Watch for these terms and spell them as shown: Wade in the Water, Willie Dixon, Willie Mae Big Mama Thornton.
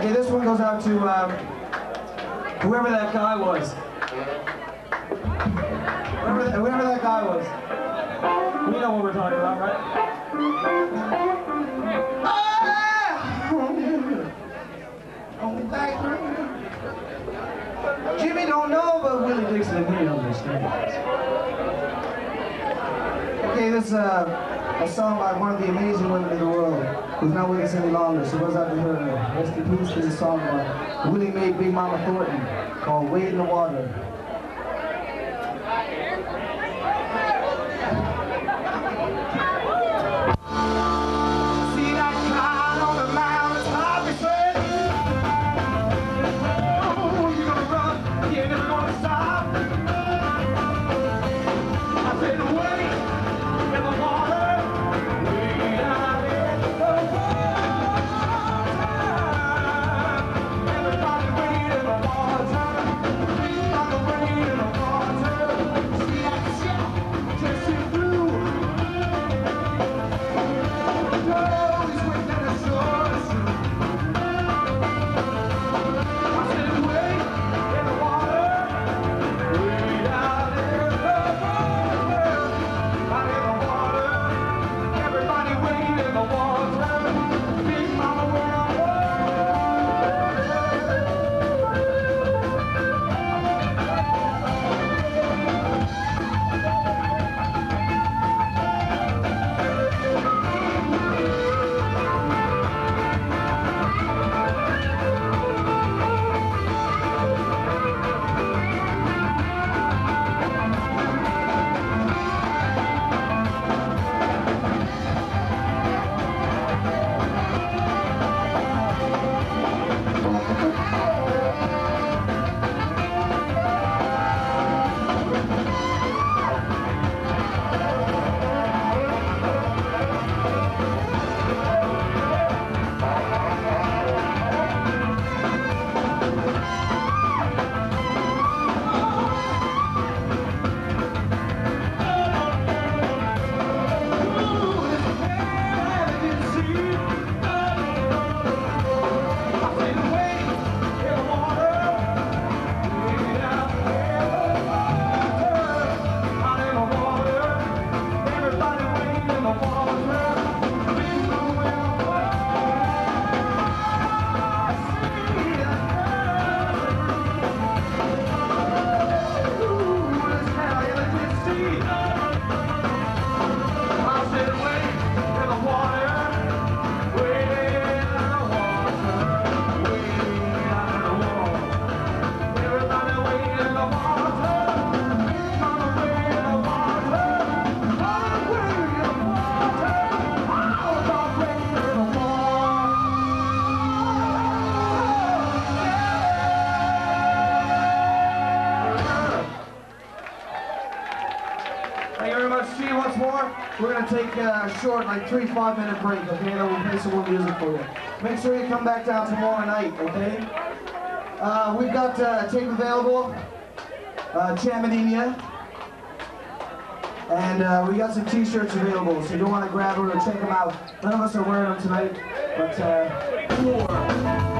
Okay, this one goes out to whoever that guy was. Whoever that guy was. We know what we're talking about, right? Oh, Jimmy don't know, but Willie Dixon and Willie understand. Okay, this is a song by one of the amazing women in the world. Who's not with us any longer. She goes out to her. Rest in peace to the song by Willie Mae Big Mama Thornton called Wade in the Water. We're going to take a short, like 3 5-minute break, okay? Then we'll play some more music for you. Make sure you come back down tomorrow night, okay? We've got tape available, Chamadinia, and we got some t-shirts available, so you don't want to grab them or check them out. None of us are wearing them tonight, but